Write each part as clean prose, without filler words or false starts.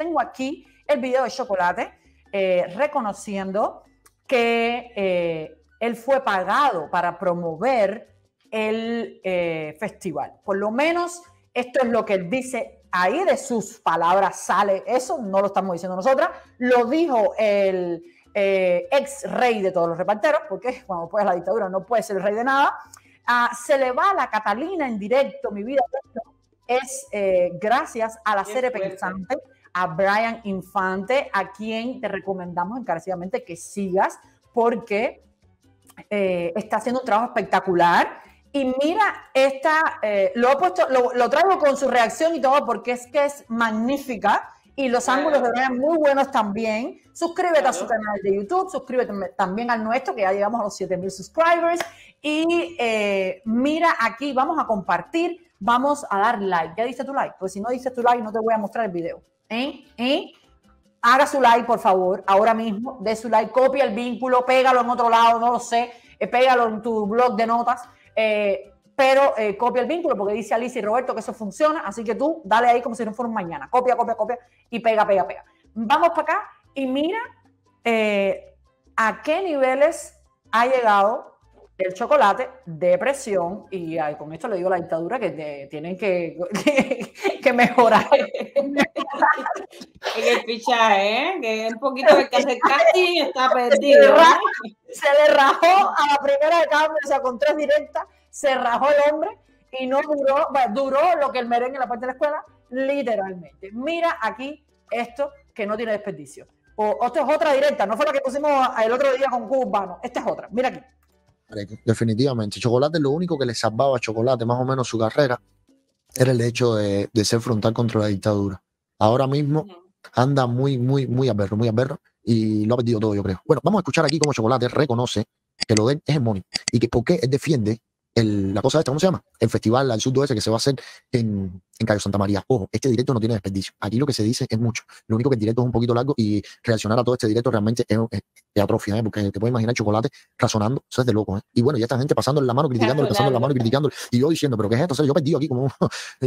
Tengo aquí el video de Chocolate reconociendo que él fue pagado para promover el festival. Por lo menos esto es lo que él dice ahí, de sus palabras sale eso, no lo estamos diciendo nosotras, lo dijo el ex rey de todos los reparteros, porque cuando puedes la dictadura no puedes ser el rey de nada. Se le va a la Catalina en directo, mi vida es gracias a la serie Pensante, a Brian Infante, a quien te recomendamos encarecidamente que sigas, porque está haciendo un trabajo espectacular. Y mira, esta, lo he puesto, lo traigo con su reacción y todo, porque es que es magnífica. Y los ángulos de Brian muy buenos también. Suscríbete a su canal de YouTube, suscríbete también al nuestro, que ya llegamos a los 7.000 subscribers. Y mira aquí, vamos a compartir, vamos a dar like. ¿Ya diste tu like? Pues si no diste tu like, no te voy a mostrar el video. Haga su like, por favor, ahora mismo. De su like, copia el vínculo, pégalo en otro lado, no lo sé, pégalo en tu blog de notas. Pero copia el vínculo, porque dice Alicia y Roberto que eso funciona, así que tú dale ahí como si no fuera mañana, copia, copia, copia y pega, pega, pega. Vamos para acá y mira a qué niveles ha llegado el chocolate de presión, y ay, con esto le digo a la dictadura que tienen que mejorar. Hay que fichar, ¿eh? Que un poquito de casting está perdido. Se le rajó a la primera de cambio, o sea, con 3 directas. Se rajó el hombre y no duró, bueno, duró lo que el merengue en la parte de la escuela, literalmente. Mira aquí esto que no tiene desperdicio. O esto es otra directa, no fue la que pusimos el otro día con Cubamax. Esta es otra, mira aquí. Definitivamente, Chocolate es lo único que le salvaba a Chocolate, más o menos su carrera, era el hecho de ser frontal contra la dictadura. Ahora mismo anda muy a perro, y lo ha perdido todo, yo creo. Bueno, vamos a escuchar aquí cómo Chocolate reconoce que lo de él es el money y que por qué él defiende la cosa esta, ¿cómo se llama? El festival al sur ese que se va a hacer en Cayo Santa María. Ojo, este directo no tiene desperdicio. Aquí lo que se dice es mucho. Lo único que el directo es un poquito largo y reaccionar a todo este directo realmente es atrofia, ¿eh? Porque te puedes imaginar Chocolate razonando. Eso es de loco, ¿eh? Y bueno, ya esta gente pasando en la mano, criticándole, pasando la mano y criticándole. Y yo diciendo, ¿pero qué es esto? O sea, yo perdido aquí como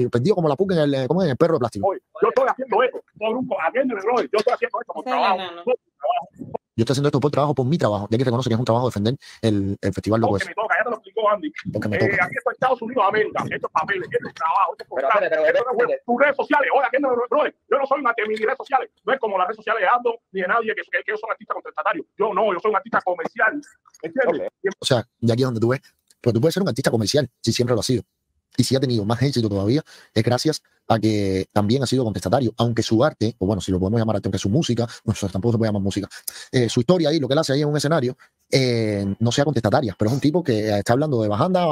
perdido como la puca en el perro de plástico. Oye, yo estoy haciendo esto. Todo grupo, atiéndeme, bro. Yo estoy haciendo esto por trabajo. Yo estoy haciendo esto por trabajo, por mi trabajo, ya que reconoce que es un trabajo defender el festival loco ese. Porque me toca, ya te lo explicó Andy. Porque me toca. Aquí está Estados Unidos, América, estos papeles, estos trabajos, estos contratos, tus redes sociales. Oye, aquí no me brother. Yo no soy una de mis redes sociales. No es como las redes sociales de Ando ni de nadie que yo soy un artista contestatario. Yo no, yo soy un artista comercial. ¿Entiendes? Okay. O sea, de aquí es donde tú ves. Pero tú puedes ser un artista comercial, si siempre lo has sido. Y si ha tenido más éxito todavía, es gracias a que también ha sido contestatario, aunque su arte, o bueno, si lo podemos llamar arte, aunque su música, no, tampoco se puede llamar música, su historia ahí, lo que él hace ahí en un escenario, no sea contestataria, pero es un tipo que está hablando de bajanda,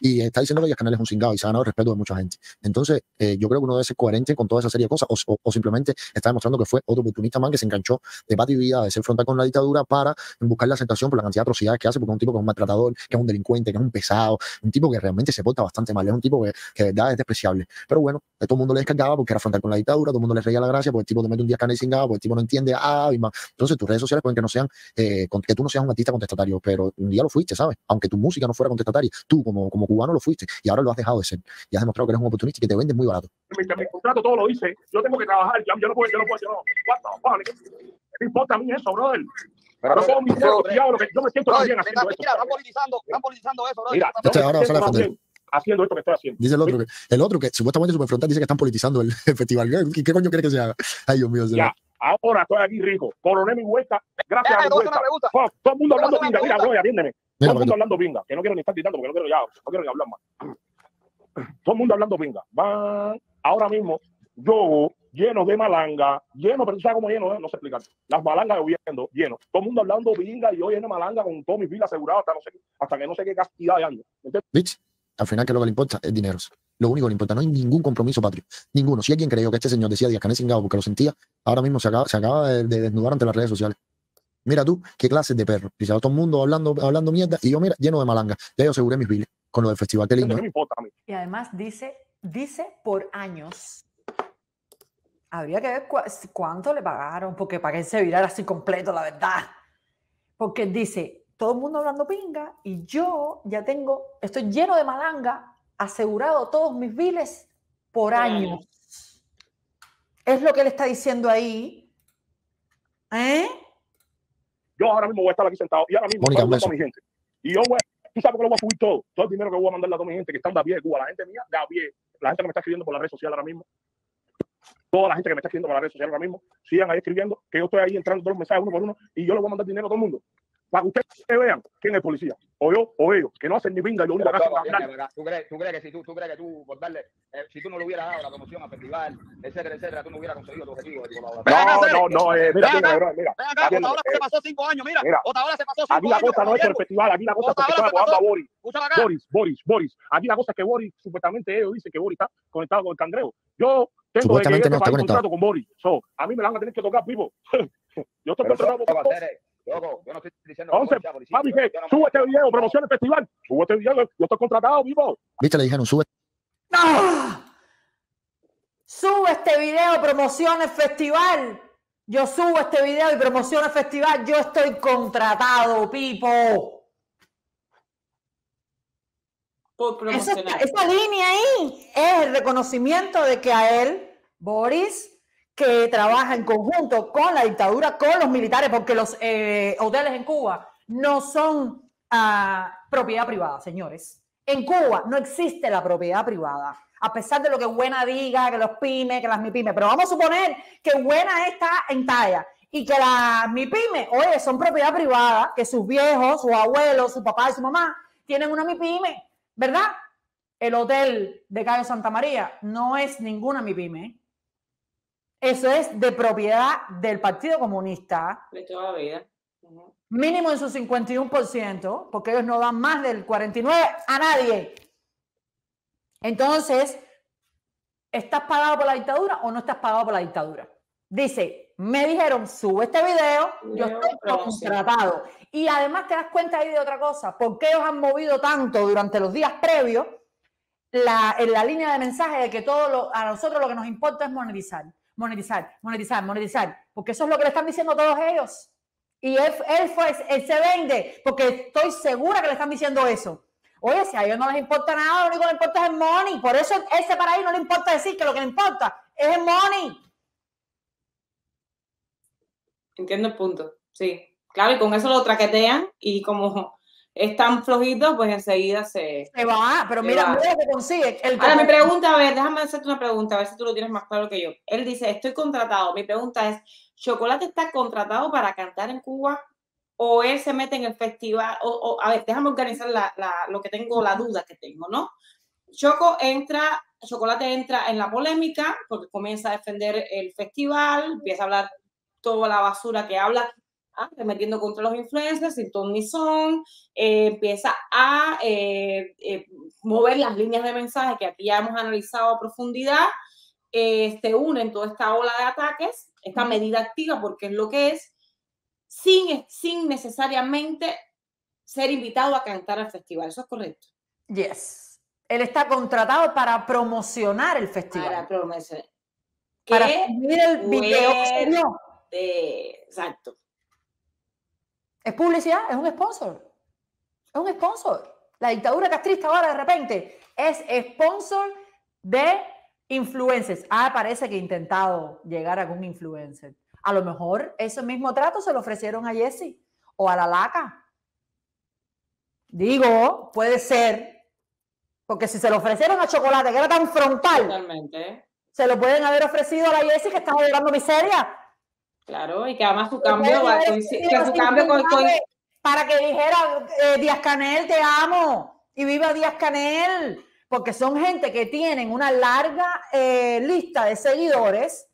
y está diciendo que Díaz-Canel es un cingado y se ha ganado el respeto de mucha gente. Entonces, yo creo que uno debe ser coherente con toda esa serie de cosas, o simplemente está demostrando que fue otro oportunista más que se enganchó de patio y vida, de ser frontal con la dictadura para buscar la aceptación por la cantidad de atrocidades que hace, porque es un tipo que es un maltratador, que es un delincuente, que es un pesado, un tipo que realmente se porta bastante mal. Es un tipo que de verdad es despreciable. Pero bueno, todo el mundo le descargaba porque era frontal con la dictadura, todo el mundo le reía la gracia, porque el tipo te mete un Díaz-Canel cingado, porque el tipo no entiende. Entonces tus redes sociales pueden que no sean, que tú no seas un artista contestatario, pero un día lo fuiste, ¿sabes? Aunque tu música no fuera contestataria, tú como cubano lo fuiste y ahora lo has dejado de ser. Y has demostrado que eres un oportunista y que te vendes muy barato. Mi contrato todo lo dice, yo tengo que trabajar, yo no puedo, no importa a mí eso, brother. Yo me siento bien haciendo esto. Van politizando eso, brother. Haciendo esto que estoy haciendo. Dice el otro que supuestamente Superfrontal dice que están politizando el festival. ¿Qué coño crees que sea? Ay, Dios mío. Ya, ahora estoy aquí rico. Coroné mi vuelta. Gracias a Dios. Todo el mundo hablando pinga. Mira, bro, atiéndeme. Todo el mundo hablando pinga. Que no quiero ni estar gritando porque no quiero ni hablar más. Todo el mundo hablando pinga. Van. Ahora mismo, yo lleno de malanga. Lleno, pero tú sabes cómo lleno, no sé explicar. Las malangas lloviendo, lleno. Todo el mundo hablando pinga y yo lleno de malanga con todo mi fila asegurado hasta que no sé qué cantidad de años. ¿Viste? Al final, que lo que le importa es dinero. Lo único que le importa, no hay ningún compromiso patrio. Ninguno. Si alguien creyó que este señor decía Díaz-Canel cingado porque lo sentía, ahora mismo se acaba de desnudar ante las redes sociales. Mira tú, qué clase de perro. Dice todo el mundo hablando mierda y yo, mira, lleno de malanga. Ya yo aseguré mis biles con lo del festival. Qué lindo. Y además dice por años. Habría que ver cuánto le pagaron porque para que se virara así completo, la verdad. Porque dice... Todo el mundo hablando pinga y yo ya tengo, estoy lleno de malanga, asegurado todos mis biles por años. Es lo que él está diciendo ahí. ¿Eh? Yo ahora mismo voy a estar aquí sentado y ahora mismo voy a mi gente. Y yo voy, tú sabes que lo voy a subir todo. Todo el dinero que voy a mandarle a toda mi gente que está en David de Cuba, la gente mía, David, la gente que me está escribiendo por la red social ahora mismo. Toda la gente que me está escribiendo por la red social ahora mismo, sigan ahí escribiendo, que yo estoy ahí entrando todos los mensajes uno por uno y yo le voy a mandar dinero a todo el mundo. Para que ustedes vean quién es el policía, o yo o ellos, que no hacen ni pinga. Yo única que hacen. ¿Tú crees que si tú por darle, si tú no le hubieras dado la promoción a festival, etcétera, etcétera, tú no hubieras conseguido tu objetivo? No, mira. Ahora se pasó 5 años, mira. Ahora se pasó 5 años. Aquí la cosa no es por el festival, aquí la cosa es que estaba jugando a Boris. Boris. Aquí la cosa es que Boris, supuestamente ellos dicen que Boris está conectado con el cangrejo. Yo tengo que llegar a un contrato con Boris. A mí me la van a tener que tocar, vivo. Yo estoy contratado con Boris. Loco, yo no estoy diciendo que policía, policía, papi, que no, sube este video, promociona el festival. Sube este video, yo estoy contratado, vivo. Viste, le dijeron, sube. ¡Ah! Sube este video, promociona el festival. Yo subo este video y promociono el festival. Yo estoy contratado, Pipo. Esa línea ahí es el reconocimiento de que a él, Boris, que trabaja en conjunto con la dictadura, con los militares, porque los hoteles en Cuba no son propiedad privada, señores. En Cuba no existe la propiedad privada, a pesar de lo que Buena diga, que los pymes, que las MIPYMES, pero vamos a suponer que Buena está en talla y que las MIPYMES, oye, son propiedad privada, que sus viejos, sus abuelos, su papá y su mamá tienen una MIPYME, ¿verdad? El hotel de Cayo Santa María no es ninguna MIPYME. Eso es de propiedad del Partido Comunista. De toda la vida. Mínimo en su 51%, porque ellos no dan más del 49% a nadie. Entonces, ¿estás pagado por la dictadura o no estás pagado por la dictadura? Dice, me dijeron, sube este video, yo estoy contratado. Y además te das cuenta ahí de otra cosa, porque ellos han movido tanto durante los días previos en la línea de mensaje de que a nosotros lo que nos importa es monetizar, porque eso es lo que le están diciendo a todos ellos. Y él se vende, porque estoy segura que le están diciendo eso. Oye, si a ellos no les importa nada, lo único que les importa es el money. Por eso ese para ahí no le importa decir que lo que le importa es el money. Entiendo el punto, sí. Claro, y con eso lo traquetean y como es tan flojito, pues enseguida se va. Pero mira, mira lo que consigue. Ahora mi pregunta, a ver, déjame hacerte una pregunta, a ver si tú lo tienes más claro que yo. Él dice, estoy contratado. Mi pregunta es, ¿Chocolate está contratado para cantar en Cuba o él se mete en el festival? A ver, déjame organizar lo que tengo, la duda que tengo, ¿no? Chocolate entra en la polémica porque comienza a defender el festival, empieza a hablar toda la basura que habla, remetiendo contra los influencers, sin ton ni son, empieza a mover las líneas de mensaje que aquí ya hemos analizado a profundidad, se une en toda esta ola de ataques, esta medida activa porque es lo que es, sin necesariamente ser invitado a cantar al festival, ¿eso es correcto? Yes, él está contratado para promocionar el festival. Para promocionar. Para subir el video. Exacto. Es publicidad, es un sponsor. Es un sponsor. La dictadura castrista ahora de repente es sponsor de influencers. Ah, parece que he intentado llegar a algún influencer. A lo mejor ese mismo trato se lo ofrecieron a Jessie o a la Laca. Digo, puede ser. Porque si se lo ofrecieron a Chocolate, que era tan frontal, totalmente, se lo pueden haber ofrecido a la Jessie que está generando miseria. Claro, y que además su cambio para que dijera Díaz-Canel, te amo, y viva Díaz-Canel, porque son gente que tienen una larga lista de seguidores,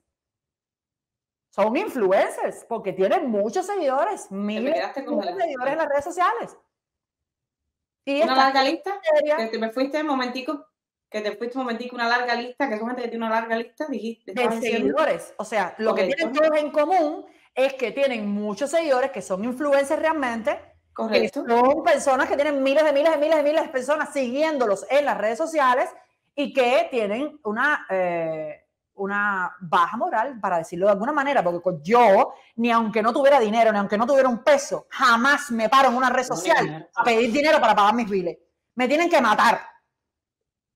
son influencers, porque tienen muchos seguidores, miles de seguidores en las redes sociales. Y ¿una larga lista? ¿Te me fuiste un momentico? Que te fuiste un momentico, una larga lista, que son gente que tiene una larga lista, dijiste. De seguidores. O sea, lo que tienen todos en común es que tienen muchos seguidores, que son influencers realmente. Correcto. Que son personas que tienen miles de personas siguiéndolos en las redes sociales y que tienen una baja moral, para decirlo de alguna manera, porque yo, ni aunque no tuviera dinero, ni aunque no tuviera un peso, jamás me paro en una red social a pedir dinero para pagar mis biles. Me tienen que matar.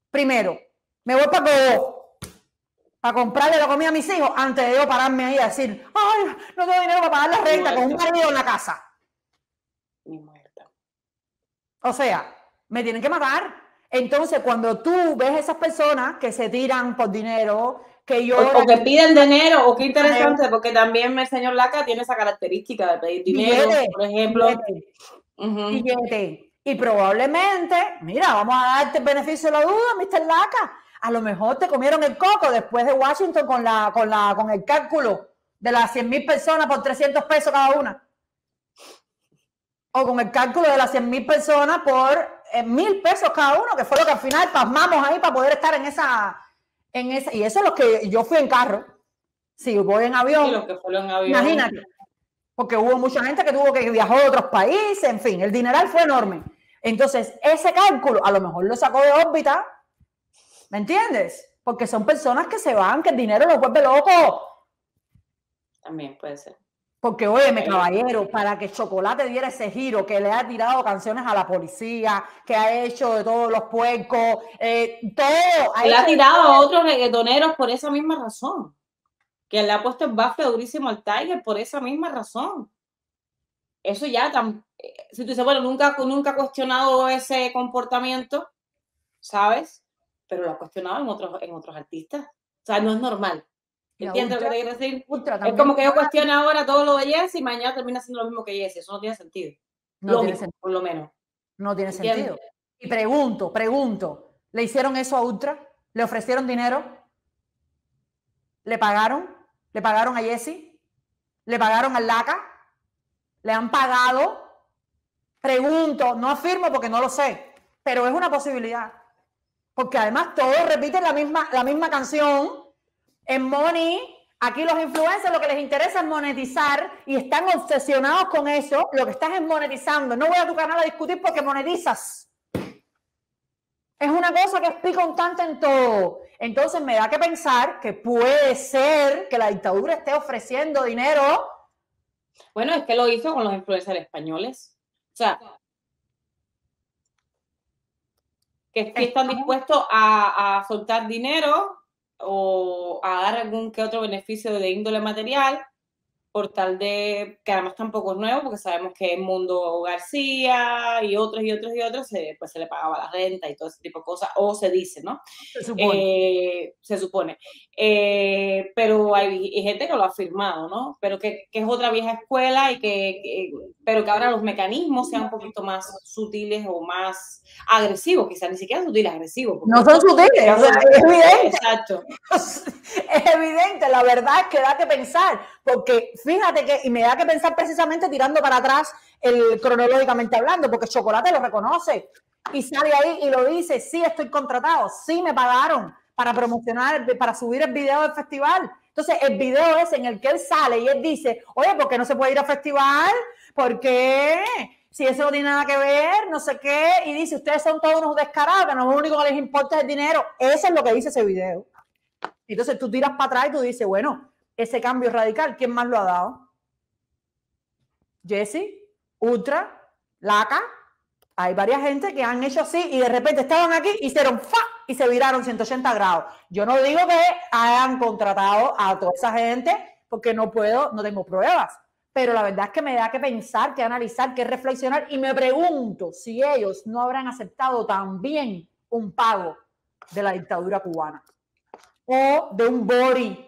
Primero, me voy para a comprarle la comida a mis hijos antes de yo pararme ahí a decir, ay, no tengo dinero para pagar la renta con un marido en la casa. Ni muerta. O sea, me tienen que matar. Entonces, cuando tú ves esas personas que se tiran por dinero, que yo... O que piden dinero, o qué interesante, porque también el señor Laca tiene esa característica de pedir dinero, billete, por ejemplo. Billete. Billete. Y probablemente, mira, vamos a darte el beneficio de la duda, Mr. Laca. A lo mejor te comieron el coco después de Washington con el cálculo de las 100.000 personas por 300 pesos cada una. O con el cálculo de las 100.000 personas por 1.000 pesos cada uno, que fue lo que al final pasmamos ahí para poder estar en esa... Y eso es lo que yo fui en carro. Si voy en avión, sí, los que fueron en avión, imagínate. Porque hubo mucha gente que tuvo que viajar a otros países, en fin, el dineral fue enorme. Entonces, ese cálculo a lo mejor lo sacó de órbita, ¿me entiendes? Porque son personas que se van, que el dinero los vuelve loco. También puede ser. Porque, óyeme, caballero, para que Chocolate diera ese giro, que le ha tirado canciones a la policía, que ha hecho de todos los puercos, todo. Le ha tirado a otros reggaetoneros por esa misma razón. Que le ha puesto el bafle durísimo al Tiger por esa misma razón. Eso ya, si tú dices, bueno, nunca he cuestionado ese comportamiento, ¿sabes? Pero lo ha cuestionado en otros artistas. O sea, no es normal. ¿Entiendes lo que quiero decir? Es como que yo cuestiono ahora todo lo de Jessie y mañana termina siendo lo mismo que Jessie. Eso no tiene sentido. No tiene sentido. Por lo menos. No tiene sentido. Y pregunto. ¿Le hicieron eso a Ultra? ¿Le ofrecieron dinero? ¿Le pagaron? ¿Le pagaron a Jessie? ¿Le pagaron al Laca? ¿Le han pagado? Pregunto. No afirmo porque no lo sé. Pero es una posibilidad. Porque además todos repiten la misma canción. En Money, aquí los influencers lo que les interesa es monetizar y están obsesionados con eso. Lo que estás es monetizando. No voy a tu canal a discutir porque monetizas. Es una cosa que es pico constante en todo. Entonces me da que pensar que puede ser que la dictadura esté ofreciendo dinero. Bueno, es que lo hizo con los influencers españoles. O sea, que están dispuestos a soltar dinero o a dar algún que otro beneficio de índole material por tal de, que además tampoco es nuevo porque sabemos que el Mundo García y otros pues se le pagaba la renta y todo ese tipo de cosas, o se dice, ¿no? Se supone, pero hay gente que lo ha afirmado, ¿no? Pero que es otra vieja escuela y pero que ahora los mecanismos sean un poquito más sutiles o más agresivos, quizás ni siquiera sutiles, agresivos. No son sutiles, o sea, es evidente. Exacto. Es evidente, la verdad es que da que pensar, porque fíjate que, y me da que pensar precisamente tirando para atrás cronológicamente hablando, porque Chocolate lo reconoce y sale ahí y lo dice, sí estoy contratado, sí me pagaron para promocionar, para subir el video del festival. Entonces el video es en el que él sale y él dice, oye, ¿por qué no se puede ir al festival? ¿Por qué? Si eso no tiene nada que ver, no sé qué. Y dice, ustedes son todos unos descarados, que no es lo único que les importa es el dinero. Eso es lo que dice ese video. Entonces tú tiras para atrás y tú dices, bueno, ese cambio radical, ¿quién más lo ha dado? Jessie, Ultra, Laca. Hay varias gente que han hecho así y de repente estaban aquí, hicieron ¡fa! Y se viraron 180 grados. Yo no digo que hayan contratado a toda esa gente porque no tengo pruebas. Pero la verdad es que me da que pensar, que analizar, que reflexionar. Y me pregunto si ellos no habrán aceptado también un pago de la dictadura cubana o de un Boris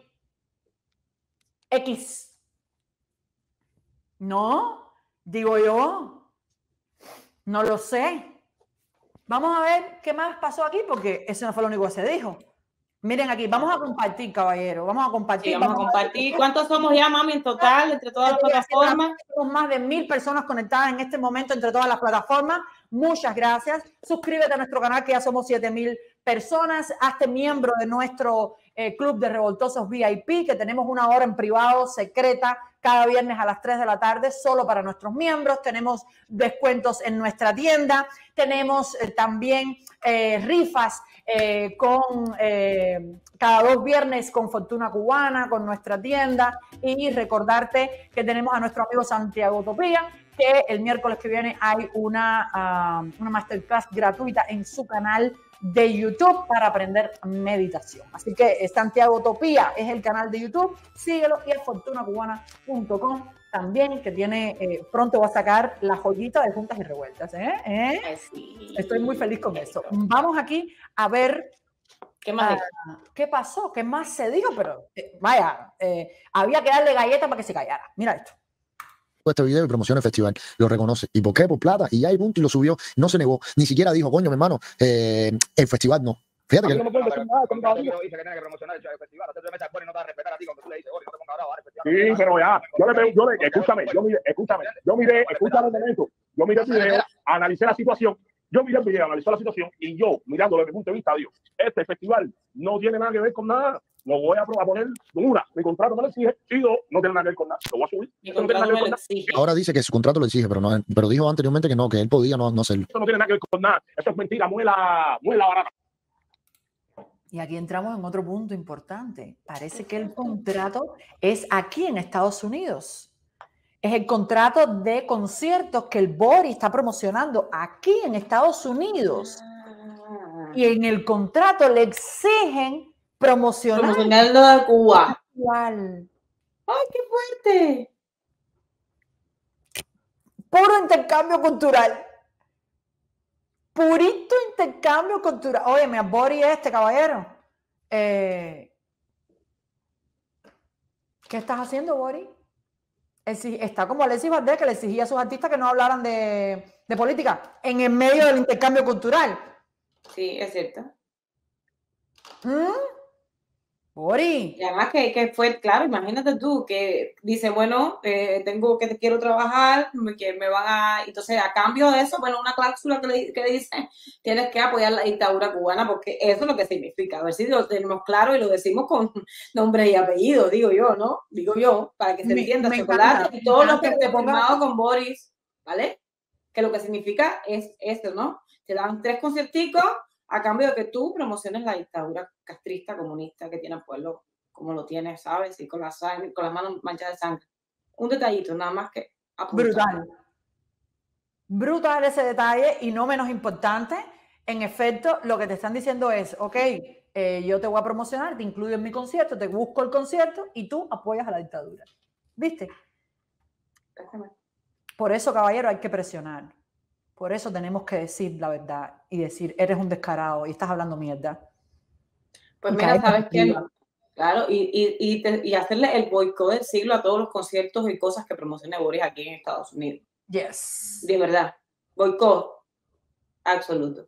X. No, digo yo, no lo sé. Vamos a ver qué más pasó aquí, porque eso no fue lo único que se dijo. Miren aquí, vamos a compartir, caballero, vamos a compartir. Sí, vamos a compartir. ¿Cuántos somos ya, mami, en total, entre todas las plataformas? Tenemos más de 1.000 personas conectadas en este momento entre todas las plataformas. Muchas gracias. Suscríbete a nuestro canal, que ya somos 7.000 personas. Hazte miembro de nuestro club de revoltosos VIP, que tenemos una hora en privado secreta cada viernes a las 3 de la tarde solo para nuestros miembros. Tenemos descuentos en nuestra tienda. Tenemos también rifas cada dos viernes con Fortuna Cubana, con nuestra tienda. Y recordarte que tenemos a nuestro amigo Santiago Topía, que el miércoles que viene hay una masterclass gratuita en su canal de YouTube para aprender meditación. Así que Santiago Topía es el canal de YouTube, síguelo, y es fortunacubana.com también, que tiene, pronto va a sacar la joyita de Juntas y Revueltas. Sí. Estoy muy feliz con eso. Vamos aquí a ver qué más, qué pasó, qué más se dijo, pero vaya, había que darle galleta para que se callara. Mira esto. Este video y promociona el festival, lo reconoce. ¿Y por qué? Por plata, y ya, y punto, y lo subió, no se negó, ni siquiera dijo, coño, mi hermano, el festival no. Fíjate que no me puedo sí, pero ya, yo miré el video, analicé la situación, y yo, mirándolo desde mi punto de vista, digo, este festival no tiene nada que ver con nada. Lo voy a poner, una, mi contrato me lo exige, y dos, no tiene nada que ver con nada. Lo voy a subir. Mi contrato no me lo exige. Ahora dice que su contrato lo exige, pero no, pero dijo anteriormente que no, que él podía no hacerlo. Eso no tiene nada que ver con nada. Eso es mentira, muela barata. Y aquí entramos en otro punto importante. Parece que el contrato es aquí en Estados Unidos. Es el contrato de conciertos que el Boris está promocionando aquí en Estados Unidos. Y en el contrato le exigen promocionando a Cuba. Igual. ¡Ay, qué fuerte! Puro intercambio cultural. Purito intercambio cultural. Oye, me abori este caballero. ¿Qué estás haciendo, Bori? Está como Alexis Valdés, que le exigía a sus artistas que no hablaran de política en el medio del intercambio cultural. Sí, es cierto. ¿Mm? Bori. Y además que fue, claro, imagínate tú, que dice, bueno, quiero trabajar, que me van a... Entonces, a cambio de eso, bueno, una cláusula que le dice, tienes que apoyar la dictadura cubana, porque eso es lo que significa. A ver si lo tenemos claro y lo decimos con nombre y apellido, digo yo, ¿no? Digo yo, para que se entienda. Chocolate y todos los que se firmado con Boris, ¿vale? Que lo que significa es esto, ¿no? Te dan 3 concierticos a cambio de que tú promociones la dictadura castrista, comunista, que tiene el pueblo como lo tiene, ¿sabes? Y con las manos manchadas de sangre. Un detallito, nada más que apuntar. Brutal. Brutal ese detalle, y no menos importante, en efecto, lo que te están diciendo es, ok, yo te voy a promocionar, te incluyo en mi concierto, te busco el concierto y tú apoyas a la dictadura. ¿Viste? Déjame. Por eso, caballero, hay que presionar. Por eso tenemos que decir la verdad y decir, eres un descarado y estás hablando mierda. Pues mira, ¿sabes qué? Claro, y hacerle el boicot del siglo a todos los conciertos y cosas que promocione Boris aquí en Estados Unidos. Yes. De verdad. Boicot absoluto.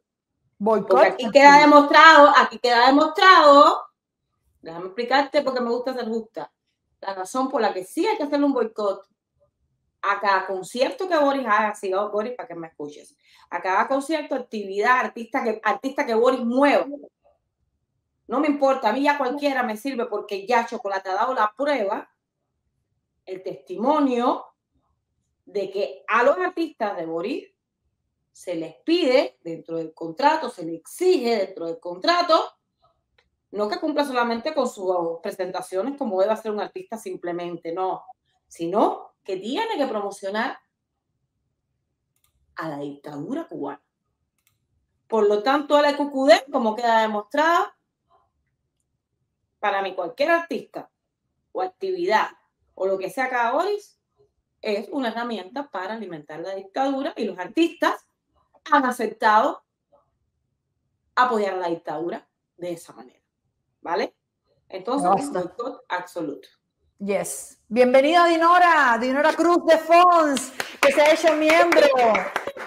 Boicot. Porque aquí queda demostrado, déjame explicarte porque me gusta ser justa, la razón por la que sí hay que hacerle un boicot a cada concierto que Boris haga, sigo Boris para que me escuches, a cada concierto, actividad, artista que Boris mueva. No me importa, a mí ya cualquiera me sirve, porque ya Chocolate ha dado la prueba, el testimonio de que a los artistas de Boris se les pide dentro del contrato, se les exige dentro del contrato, no que cumpla solamente con sus presentaciones como debe hacer un artista simplemente, no, sino que tiene que promocionar a la dictadura cubana. Por lo tanto, a la LQQD, como queda demostrada, para mí cualquier artista o actividad o lo que sea cada Boris es una herramienta para alimentar la dictadura, y los artistas han aceptado apoyar a la dictadura de esa manera. ¿Vale? Entonces, es un boicot absoluto. Yes. Bienvenida Dinora Cruz de Fons, que se ha hecho miembro.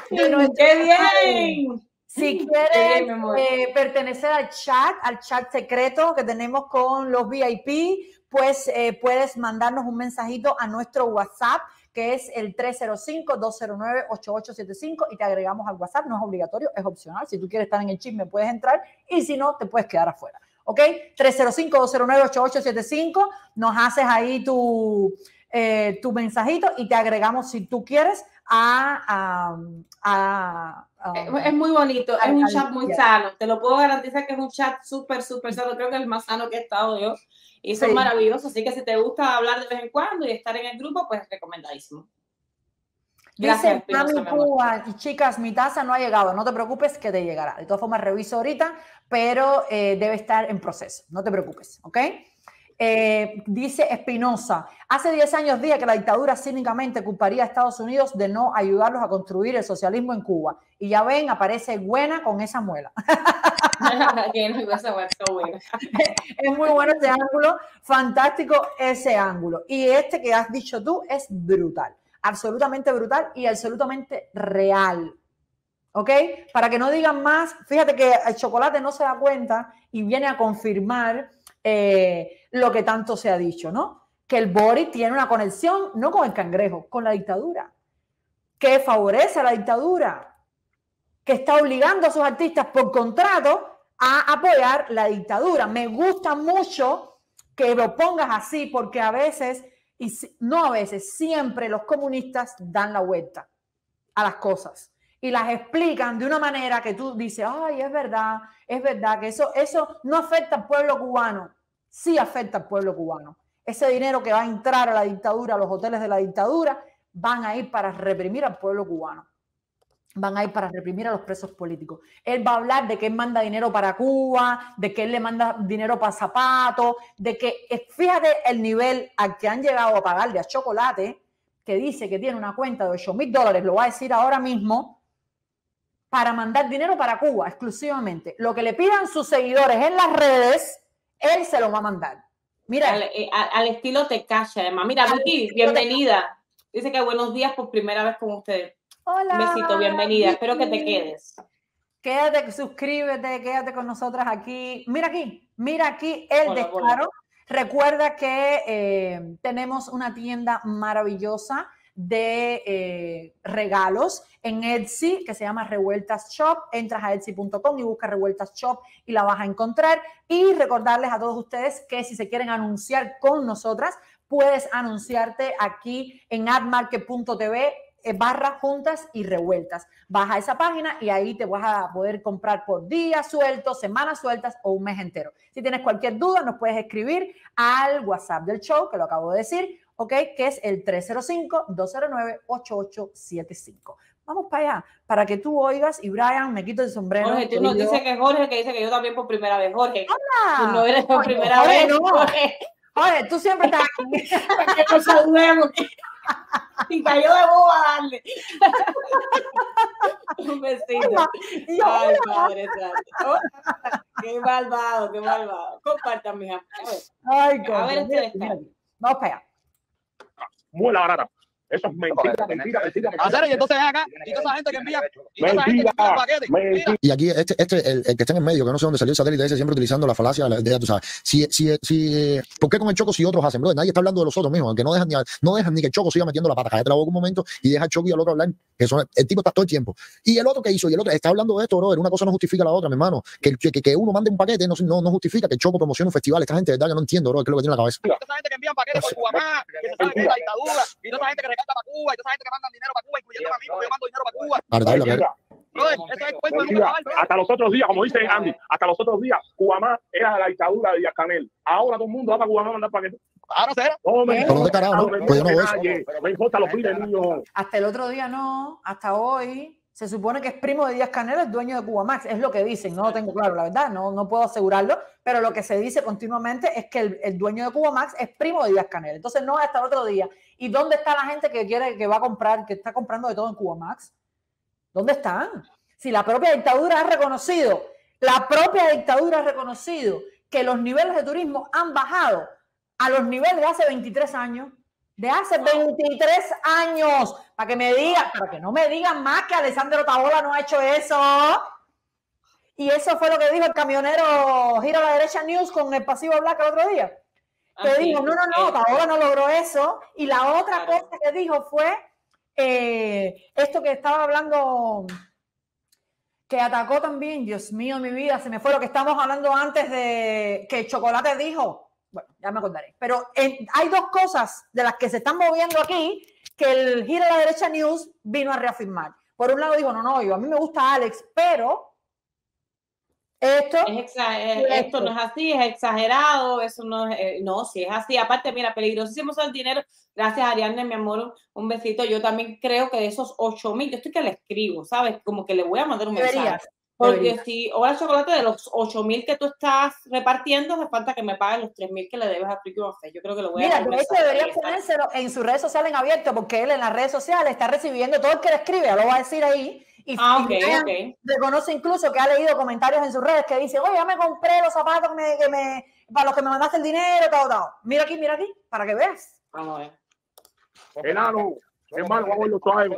¡Qué bien! Si quieren pertenecer al chat secreto que tenemos con los VIP, pues puedes mandarnos un mensajito a nuestro WhatsApp, que es el 305-209-8875, y te agregamos al WhatsApp. No es obligatorio, es opcional. Si tú quieres estar en el chisme, puedes entrar, y si no, te puedes quedar afuera. ¿Ok? 305-209-8875, nos haces ahí tu mensajito y te agregamos, si tú quieres, es muy bonito, es un chat muy sano, te lo puedo garantizar que es un chat súper sano, creo que es el más sano que he estado yo, y son maravillosos, así que si te gusta hablar de vez en cuando y estar en el grupo, pues recomendadísimo. Dicen, mami Cuba y chicas, mi taza no ha llegado. No te preocupes que te llegará. De todas formas, reviso ahorita, pero debe estar en proceso. No te preocupes, ¿ok? Dice Espinosa, hace 10 años dije que la dictadura cínicamente culparía a Estados Unidos de no ayudarlos a construir el socialismo en Cuba. Y ya ven, aparece buena con esa muela. Es muy bueno ese ángulo, fantástico ese ángulo. Y este que has dicho tú es brutal, absolutamente brutal y absolutamente real. ¿Ok? Para que no digan más, fíjate que el chocolate no se da cuenta y viene a confirmar lo que tanto se ha dicho, ¿no? Que el Boris tiene una conexión, no con el cangrejo, con la dictadura, que favorece a la dictadura, que está obligando a sus artistas por contrato a apoyar la dictadura. Me gusta mucho que lo pongas así, porque a veces, y no a veces, siempre los comunistas dan la vuelta a las cosas y las explican de una manera que tú dices, ay, es verdad que eso no afecta al pueblo cubano. Sí afecta al pueblo cubano. Ese dinero que va a entrar a la dictadura, a los hoteles de la dictadura, van a ir para reprimir al pueblo cubano. Van a ir para reprimir a los presos políticos. Él va a hablar de que él manda dinero para Cuba, de que él le manda dinero para zapatos, de que, fíjate el nivel al que han llegado a pagarle a Chocolate, que dice que tiene una cuenta de $8,000, lo va a decir ahora mismo, para mandar dinero para Cuba exclusivamente. Lo que le pidan sus seguidores en las redes, él se lo va a mandar. Mira. Al estilo Tekashi, además. Mira, Vicky, bienvenida. Dice que buenos días por primera vez con ustedes. Hola. Un besito, bienvenida. Vicky. Espero que te quedes. Quédate, suscríbete, quédate con nosotras aquí. Mira aquí, el hola, descaro. Hola. Recuerda que tenemos una tienda maravillosa de regalos en Etsy, que se llama Revueltas Shop. Entras a Etsy.com y buscas Revueltas Shop y la vas a encontrar. Y recordarles a todos ustedes que si se quieren anunciar con nosotras, puedes anunciarte aquí en admarket.tv /juntas y revueltas. Vas a esa página y ahí te vas a poder comprar por días sueltos, semanas sueltas o un mes entero. Si tienes cualquier duda, nos puedes escribir al WhatsApp del show, que lo acabo de decir, ¿ok? Que es el 305-209-8875. Vamos para allá, para que tú oigas. Y Brian, me quito el sombrero. Jorge, tú nos dices que Jorge, que dice que yo también por primera vez, Jorge. ¡Hola! Tú no eres por primera vez, no. Jorge. Jorge, tú siempre estás aquí. Porque nos saludemos. Y cayó de boba a darle. Un besito. Ay, padre santo. Qué malvado, qué malvado. Compartan, mis amigos. A ver, este descargo. Vamos para allá. Muela barata. Eso es mentira, mentira. Y entonces acá, y toda esa gente que envía, paquetes. Y aquí, el que está en el medio, que no sé dónde salió el satélite ese, siempre utilizando la falacia, ya tú sabes. ¿Por qué con el Choco si otros hacen, bro? Nadie está hablando de los otros mismos, aunque no dejan ni que el Choco siga metiendo la pata. Cállate la boca un momento y deja al Choco y al otro hablar. El tipo está todo el tiempo. Y el otro que hizo, y el otro está hablando de esto, bro. Una cosa no justifica la otra, mi hermano. Que uno mande un paquete no justifica que el Choco promocione un festival. Esta gente, de verdad, yo no entiendo, bro, qué es lo que tiene en la cabeza. Esta gente que envían paquetes por Cubamax, que se sabe que es la dictadura, y toda esa gente que para Cuba, y toda esa gente que mandan dinero para Cuba, incluyendo a mí, porque yo mando dinero para Cuba. Hasta los otros días, como dice Andy, hasta los otros días, Cubamax era la dictadura de Díaz-Canel. Ahora todo el mundo va para Cubamax a mandar paquetes. Ahora será. No, me importa los pibes, niños. Hasta el otro día no, hasta hoy. Se supone que es primo de Díaz-Canel, el dueño de Cubamax. Es lo que dicen, no lo tengo claro, la verdad, no puedo asegurarlo, pero lo que se dice continuamente es que el dueño de Cubamax es primo de Díaz-Canel. Entonces no es hasta el otro día. ¿Y dónde está la gente que va a comprar, que está comprando de todo en Cubamax? ¿Dónde están? Si la propia dictadura ha reconocido, que los niveles de turismo han bajado a los niveles de hace 23 años. De hace 23 años, para que no me digan más que Alessandro Tabola no ha hecho eso. Y eso fue lo que dijo el camionero Giro a la Derecha News con el pasivo Laca el otro día. Que dijo, no, Tabola no logró eso. Y la otra cosa que dijo fue esto que estaba hablando, que atacó también, Dios mío, mi vida, se me fue lo que estábamos hablando antes de que Chocolate dijo. Bueno, ya me acordaré. Pero hay dos cosas de las que se están moviendo aquí que el Giro a la Derecha News vino a reafirmar. Por un lado digo, no, a mí me gusta Alex, pero Esto no es así, es exagerado, eso no es, no, si es así, aparte, mira, peligrosísimo el dinero. Gracias, Ariadne, mi amor, un besito. Yo también creo que de esos 8,000, yo estoy que le escribo, ¿sabes? Como que le voy a mandar un mensaje. Porque si ahora Chocolate, de los 8,000 que tú estás repartiendo, hace falta que me paguen los 3,000 que le debes a Triquiba Fé. Yo creo que lo voy a hacer. Mira, de hecho debería ponérselo en sus redes sociales en abierto, porque él en las redes sociales está recibiendo todo el que le escribe, lo va a decir ahí. Y reconoce incluso que ha leído comentarios en sus redes que dicen, oye, ya me compré los zapatos para los que me mandaste el dinero, todo. Mira aquí, para que veas. Vamos a ver. Enano, hermano, vamos a ver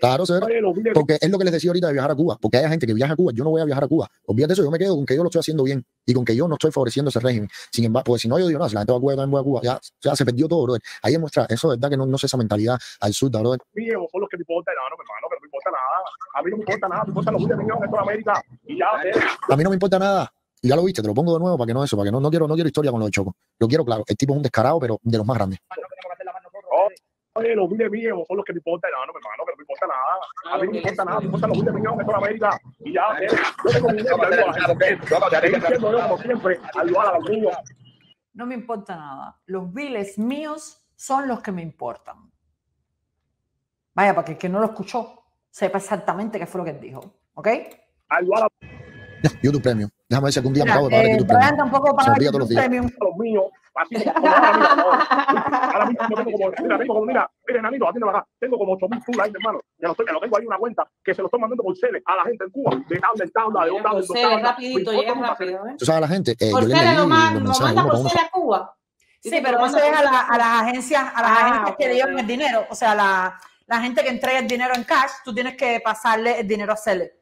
claro, cero. Porque es lo que les decía ahorita de viajar a Cuba, porque hay gente que viaja a Cuba, yo no voy a viajar a Cuba. Olvídate eso, yo me quedo con que yo lo estoy haciendo bien y con que yo no estoy favoreciendo ese régimen. Sin embargo, pues si no, yo digo, no, si la gente va a Cuba, yo también voy a Cuba. Ya se perdió todo, brother. Ahí es nuestra, eso es verdad que no sé esa mentalidad al sur, brother. Mío, son los que me importan, no, hermano, pero no me importa nada. A mí no me importa nada, me importan los millones de América y ya. A mí no me importa nada. Ya lo viste, te lo pongo de nuevo para que no eso, para que no quiero historia con lo de Choco. Lo quiero claro, el tipo es un descarado, pero de los más grandes. Oye, los miles míos son los que me importan, no, hermano, que no me importa nada. A mí no me importa nada, me importan los miles míos de toda América. Y ya, yo tengo un dinero siempre ayudar a los niños. No me importa nada. Los viles míos son los que me importan. Vaya, para que el que no lo escuchó sepa exactamente qué fue lo que él dijo, ¿ok? Ayudar a YouTube Premium. Déjame ver si algún día me hago para YouTube Premium. Tampoco para YouTube Premium. Los míos, así como ahora mismo tengo como, mira, Ramiro, atiende para acá. Tengo como 8,000 full ahí, hermano. Ya lo tengo ahí una cuenta que se lo estoy mandando por Cele a la gente en Cuba. De tabla en tabla, de un tabla en tabla. Por Cele, rapidito, llega rápido. Tú sabes a la gente. Por Cele lo manda por Cele a Cuba. Sí, pero no se deja a las agencias que dieron el dinero. O sea, la gente que entrega el dinero en cash, tú tienes que pasarle el dinero a Cele.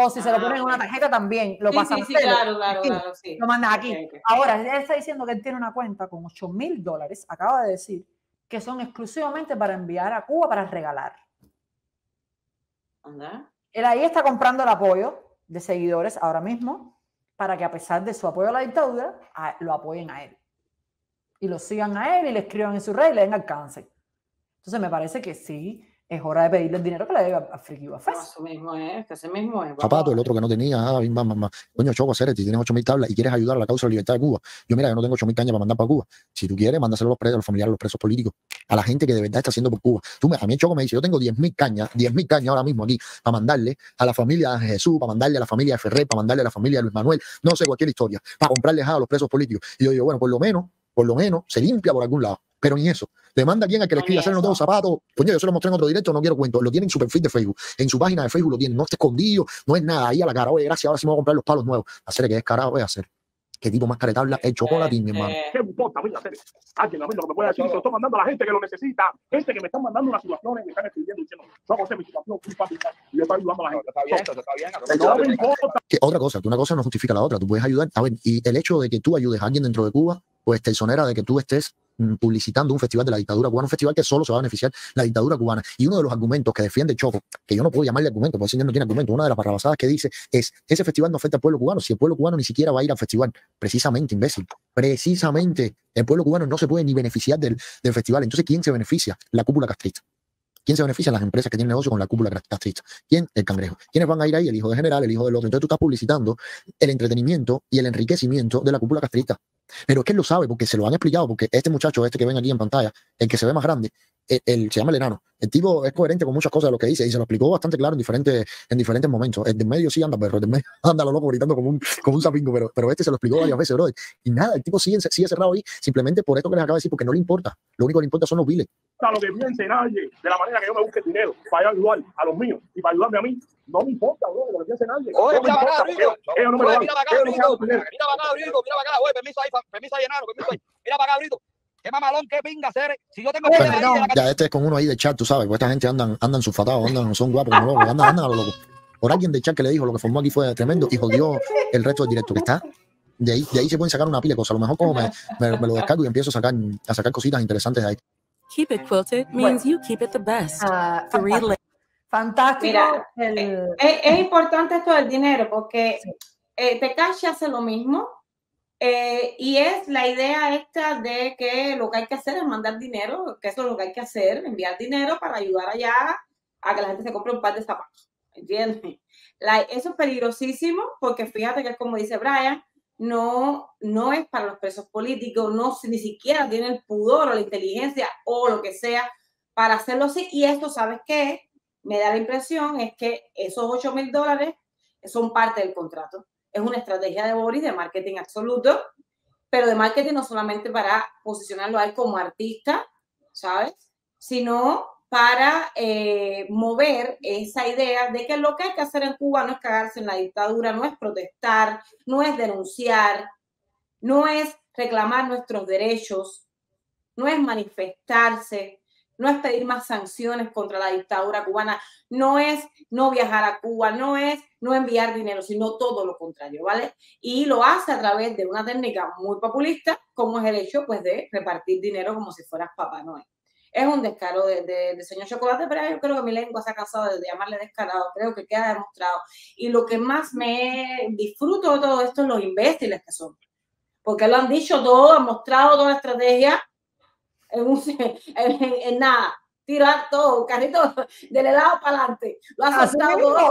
O si se lo ponen en una tarjeta también, lo pasan claro, lo mandas aquí. Okay. Ahora, él está diciendo que él tiene una cuenta con $8,000, acaba de decir, que son exclusivamente para enviar a Cuba para regalar. Él ahí está comprando el apoyo de seguidores ahora mismo para que a pesar de su apoyo a la dictadura, lo apoyen a él. Y lo sigan a él y le escriban en su red y le den alcance. Entonces me parece que sí. Es hora de pedirle el dinero que le debe a Triquiba Fé. Eso mismo es, que ese mismo es. Zapato, el otro que no tenía, Coño, Choco, hacer, si tienes 8,000 tablas y quieres ayudar a la causa de la libertad de Cuba. Yo, mira, yo no tengo 8,000 cañas para mandar para Cuba. Si tú quieres, mándaselo a los presos, a los familiares, a los presos políticos, a la gente que de verdad está haciendo por Cuba. A mí Choco me dice, yo tengo 10,000 cañas, 10,000 cañas ahora mismo aquí, para mandarle a la familia de Jesús, para mandarle a la familia de Ferrer, para mandarle a la familia de Luis Manuel, no sé, cualquier historia, para comprarles a los presos políticos. Y yo digo, bueno, por lo menos se limpia por algún lado. Pero ni eso. Le manda a quien al que le escribe hacer los dos zapatos. Coño, yo se lo mostré en otro directo, no quiero cuento. Lo tienen en su perfil de Facebook. En su página de Facebook lo tienen. No está escondido, no es nada. Ahí a la cara, oye, gracias, ahora sí me voy a comprar los palos nuevos. Hacer que descarado, voy a hacer. ¿Qué tipo más caretabla? El Chocolatín, mi hermano. ¿Qué importa? Voy a hacer. Alguien, lo que pueda decir, se lo estoy mandando a la gente que lo necesita. Gente que me están mandando unas situaciones, me están escribiendo diciendo, yo hago mi situación, yo estoy ayudando a la gente. Está bien. No me importa. Otra cosa, una cosa no justifica la otra. Tú puedes ayudar. A ver, y el hecho de que tú ayudes a alguien dentro de Cuba, pues te exonera de que tú estés publicitando un festival de la dictadura cubana, un festival que solo se va a beneficiar la dictadura cubana. Y uno de los argumentos que defiende Choco, que yo no puedo llamarle argumento, porque el señor no tiene argumento, una de las barrabasadas que dice es, ese festival no afecta al pueblo cubano, si el pueblo cubano ni siquiera va a ir al festival. Precisamente, imbécil, precisamente, el pueblo cubano no se puede ni beneficiar del festival. Entonces, ¿quién se beneficia? La cúpula castrista. ¿Quién se beneficia? Las empresas que tienen negocio con la cúpula castrista. ¿Quién? El cangrejo. ¿Quiénes van a ir ahí? El hijo de general, el hijo del otro. Entonces tú estás publicitando el entretenimiento y el enriquecimiento de la cúpula castrista. Pero es que él lo sabe porque se lo han explicado, porque este muchacho, este que ven aquí en pantalla, el que se ve más grande, se llama el enano. El tipo es coherente con muchas cosas de lo que dice y se lo explicó bastante claro en diferentes momentos. El de medio sí anda, pero el de medio anda lo loco gritando como un sapingo, pero este se lo explicó varias veces, brother. Y nada, el tipo sigue cerrado ahí simplemente por esto que les acabo de decir, porque no le importa. Lo único que le importa son los biles. A lo que piense nadie, de la manera que yo me busque el dinero, para ayudar a los míos y para ayudarme a mí, no me importa, bro, de lo que piense nadie. Oye, mira para acá, Rico. Mira para acá, Rico. Oye, permiso ahí, enano, permiso ahí. Mira para acá, Rico. Qué mamalón, qué pinga, ser. Si yo tengo que ya, este es con uno ahí de chat, tú sabes, porque esta gente andan sulfatados, son guapos, como locos, andan a lo loco. Por alguien de chat que le dijo lo que formó aquí fue tremendo y jodió el resto del directo que está. De ahí se pueden sacar una pila de cosas. A lo mejor como me lo descargo y empiezo a sacar cositas interesantes de ahí. Keep it quilted means you keep it the best. Fantástico. Mira, es importante esto del dinero porque Tekashi hace lo mismo y es la idea esta de que lo que hay que hacer es mandar dinero, que eso es lo que hay que hacer, enviar dinero para ayudar allá a que la gente se compre un par de zapatos. ¿entiendes? Like, eso es peligrosísimo porque fíjate que como dice Brian, no es para los presos políticos, no, ni siquiera tienen el pudor o la inteligencia o lo que sea para hacerlo así. Y esto, ¿sabes qué? Me da la impresión es que esos $8,000 son parte del contrato. Es una estrategia de Boris de marketing absoluto, pero de marketing no solamente para posicionarlo a él como artista, ¿sabes? Sino para mover esa idea de que lo que hay que hacer en Cuba no es cagarse en la dictadura, no es protestar, no es denunciar, no es reclamar nuestros derechos, no es manifestarse, no es pedir más sanciones contra la dictadura cubana, no es no viajar a Cuba, no es no enviar dinero, sino todo lo contrario, ¿vale? Y lo hace a través de una técnica muy populista, como es el hecho, pues, de repartir dinero como si fueras Papá Noel. Es un descaro de señor Chocolate, pero yo creo que mi lengua se ha cansado de llamarle descarado, creo que queda demostrado. Y lo que más me disfruto de todo esto es los imbéciles que son, porque lo han dicho todo, han mostrado toda la estrategia en nada, tirar todo, carrito del helado para adelante. Lo ha soltado todo,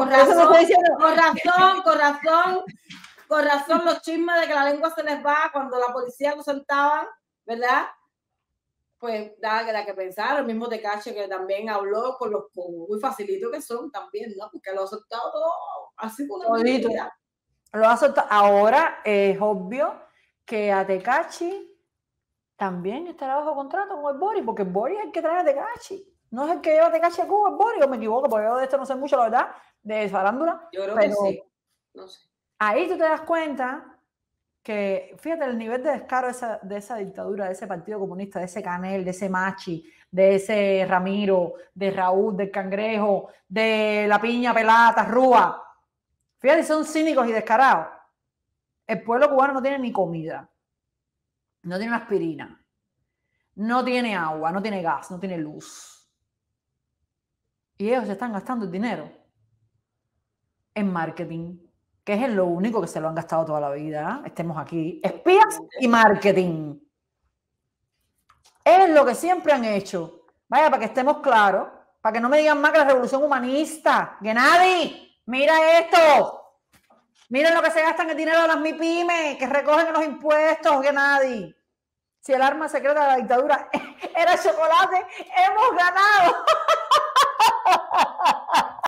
con razón los chismes de que la lengua se les va cuando la policía lo sentaban, ¿verdad? Pues da que pensar, el mismo Tekashi que también habló con los muy facilitos que son también, ¿no? Porque lo ha soltado todo así con una lo ha soltado. Ahora es obvio que a Tekashi también estará bajo contrato con el Boris, porque el Boris es el que trae a Tekashi. No es el que lleva a Tekashi a Cuba, el Boris. O me equivoco, porque yo de esto no sé mucho, la verdad, de farándula. Yo creo que sí. No sé. Ahí tú te das cuenta que, fíjate, el nivel de descaro de esa dictadura, de ese Partido Comunista, de ese Canel, de ese Machi, de ese Ramiro, de Raúl, del Cangrejo, de la piña pelada, Tarrúa. Fíjate, son cínicos y descarados. El pueblo cubano no tiene ni comida. No tiene aspirina, no tiene agua, no tiene gas, no tiene luz. Y ellos están gastando el dinero en marketing, que es lo único que se lo han gastado toda la vida. Estemos aquí, espías y marketing. Es lo que siempre han hecho. Vaya, para que estemos claros, para que no me digan más que la revolución humanista, que nadie, mira esto. Miren lo que se gastan el dinero de las MIPYME, que recogen los impuestos, que nadie. Si el arma secreta de la dictadura era el chocolate, hemos ganado.